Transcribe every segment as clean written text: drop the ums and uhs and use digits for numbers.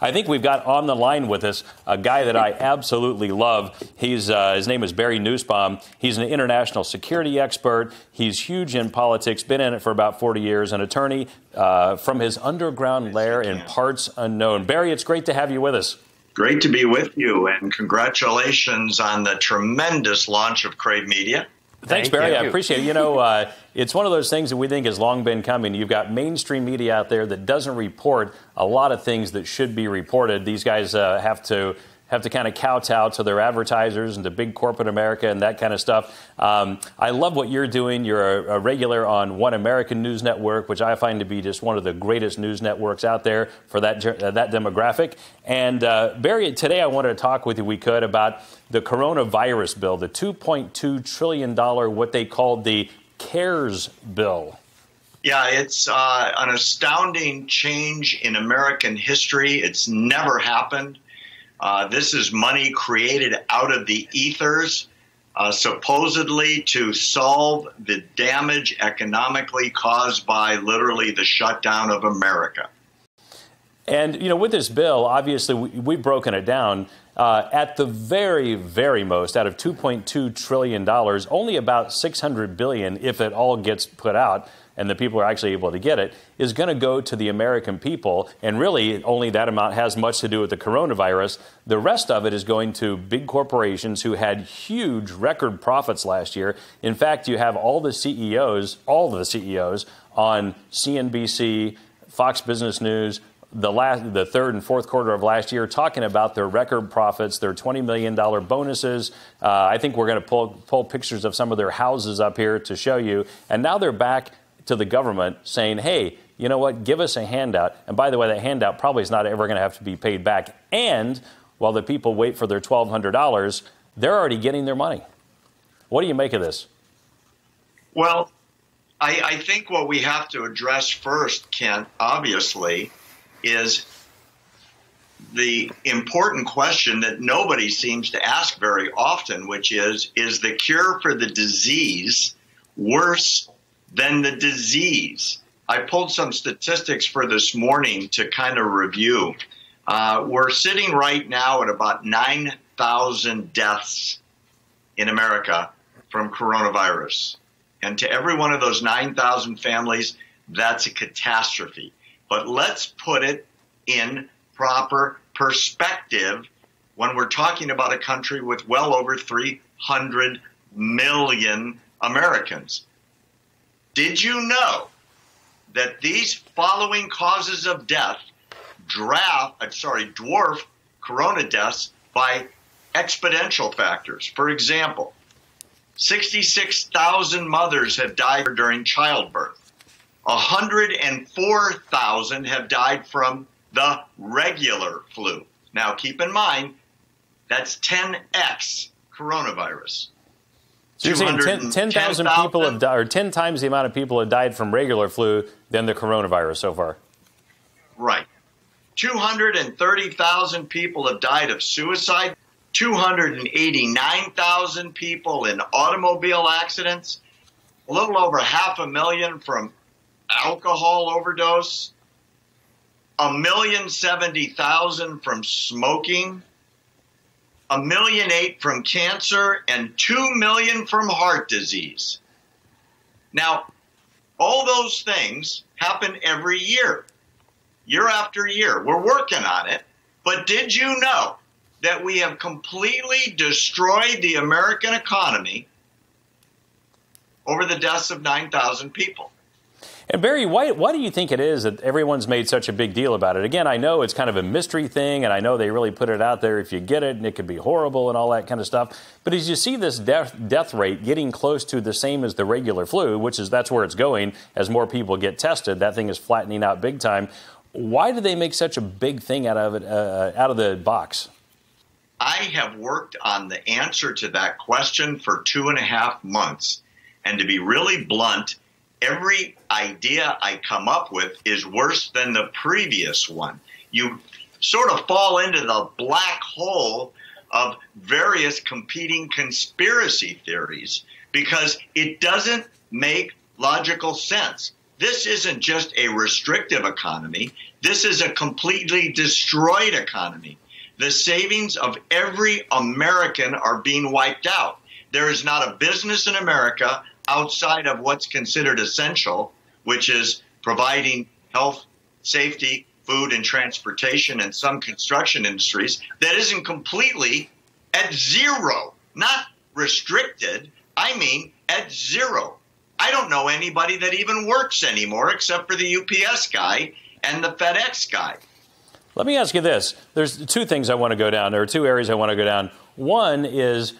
I think we've got on the line with us a guy that I absolutely love. He's his name is Barry Nussbaum. He's an international security expert. He's huge in politics, been in it for about 40 years, an attorney from his underground lair in parts unknown. Barry, it's great to have you with us. Great to be with you, and congratulations on the tremendous launch of Crave Media. Thanks, Barry. I appreciate it. You know, it's one of those things that we think has long been coming. You've got mainstream media out there that doesn't report a lot of things that should be reported. These guys have to kind of kowtow to their advertisers and to big corporate America and that kind of stuff. I love what you're doing. You're a regular on One American News Network, which I find to be just one of the greatest news networks out there for that that demographic. And Barry, today I wanted to talk with you, we could, about the coronavirus bill, the $2.2 trillion, what they called the CARES bill. Yeah, it's an astounding change in American history. It's never happened. This is money created out of the ethers, supposedly to solve the damage economically caused by literally the shutdown of America. And, you know, with this bill, obviously, we've broken it down. At the very, very most, out of $2.2 trillion, only about $600 billion, if it all gets put out and the people are actually able to get it, is going to go to the American people. And really, only that amount has much to do with the coronavirus. The rest of it is going to big corporations who had huge record profits last year. In fact, you have all the CEOs on CNBC, Fox Business News, the third and fourth quarter of last year, talking about their record profits, their $20 million bonuses. I think we're going to pull pictures of some of their houses up here to show you. And now they're back to the government saying, hey, you know what, give us a handout. And by the way, that handout probably is not ever going to have to be paid back. And while the people wait for their $1,200, they're already getting their money. What do you make of this? Well, I think what we have to address first, Kent, obviously, is the important question that nobody seems to ask very often, which is the cure for the disease worse than the disease? I pulled some statistics for this morning to kind of review. We're sitting right now at about 9,000 deaths in America from coronavirus. And to every one of those 9,000 families, that's a catastrophe. But let's put it in proper perspective when we're talking about a country with well over 300 million Americans. Did you know that these following causes of death dwarf corona deaths by exponential factors? For example, 66,000 mothers have died during childbirth. 104,000 have died from the regular flu. Now, keep in mind, that's 10x coronavirus. So you're saying 10,000 people have died, or 10 times the amount of people have died from regular flu than the coronavirus so far. Right. 230,000 people have died of suicide, 289,000 people in automobile accidents, a little over 500,000 from alcohol overdose, 1,070,000 from smoking, 1,008,000 from cancer, and 2 million from heart disease. Now, all those things happen every year, year after year. We're working on it, but did you know that we have completely destroyed the American economy over the deaths of 9,000 people? And Barry, why do you think it is that everyone's made such a big deal about it? Again, I know it's kind of a mystery thing, and I know they really put it out there if you get it, and it could be horrible and all that kind of stuff. But as you see this death rate getting close to the same as the regular flu, which is that's where it's going as more people get tested, that thing is flattening out big time. Why do they make such a big thing out of it, out of the box? I have worked on the answer to that question for 2.5 months. And to be really blunt, every idea I come up with is worse than the previous one. You sort of fall into the black hole of various competing conspiracy theories because it doesn't make logical sense. This isn't just a restrictive economy. This is a completely destroyed economy. The savings of every American are being wiped out. There is not a business in America outside of what's considered essential, which is providing health, safety, food, and transportation, and some construction industries, that isn't completely at zero, not restricted. I mean at zero. I don't know anybody that even works anymore except for the UPS guy and the FedEx guy. Let me ask you this. There's two things I want to go down. There are two areas I want to go down. One is,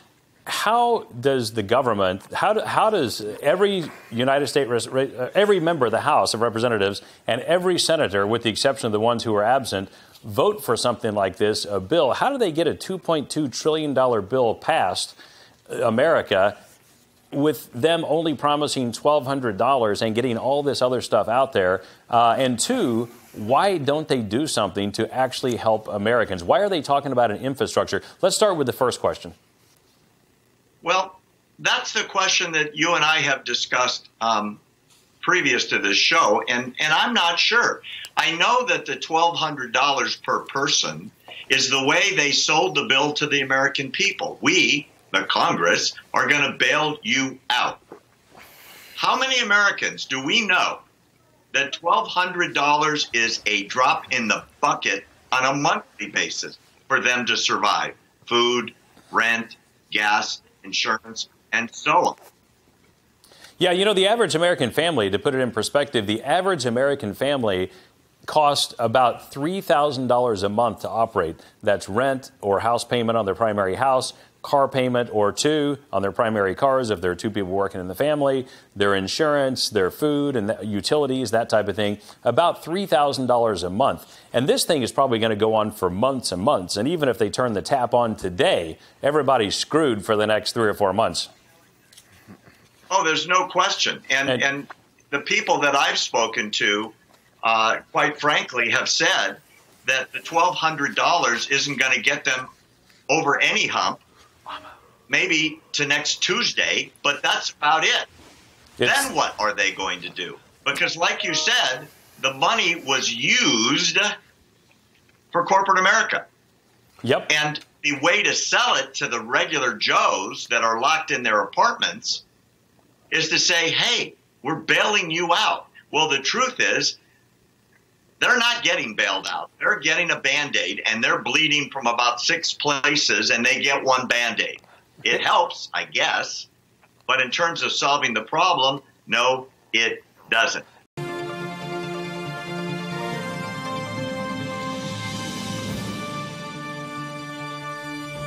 how does the government, how does every United States, every member of the House of Representatives and every senator, with the exception of the ones who are absent, vote for something like this, a bill? How do they get a $2.2 trillion bill passed, America, with them only promising $1,200 and getting all this other stuff out there? And two, why don't they do something to actually help Americans? Why are they talking about an infrastructure? Let's start with the first question. Well, that's the question that you and I have discussed previous to this show, and I'm not sure. I know that the $1,200 per person is the way they sold the bill to the American people. We, the Congress, are going to bail you out. How many Americans do we know that $1,200 is a drop in the bucket on a monthly basis for them to survive? Food, rent, gas, insurance, and so on. Yeah, you know, the average American family, to put it in perspective, the average American family costs about $3,000 a month to operate. That's rent or house payment on their primary house, car payment or two on their primary cars if there are two people working in the family, their insurance, their food and utilities, that type of thing, about $3,000 a month. And this thing is probably going to go on for months and months. And even if they turn the tap on today, everybody's screwed for the next 3 or 4 months. Oh, there's no question. And the people that I've spoken to, quite frankly, have said that the $1,200 isn't going to get them over any hump, maybe to next Tuesday, but that's about it. Yes. Then what are they going to do? Because like you said, the money was used for corporate America. Yep. And the way to sell it to the regular Joes that are locked in their apartments is to say, hey, we're bailing you out. Well, the truth is, they're not getting bailed out. They're getting a Band-Aid, and they're bleeding from about 6 places, and they get one Band-Aid. It helps, I guess, but in terms of solving the problem, no, it doesn't.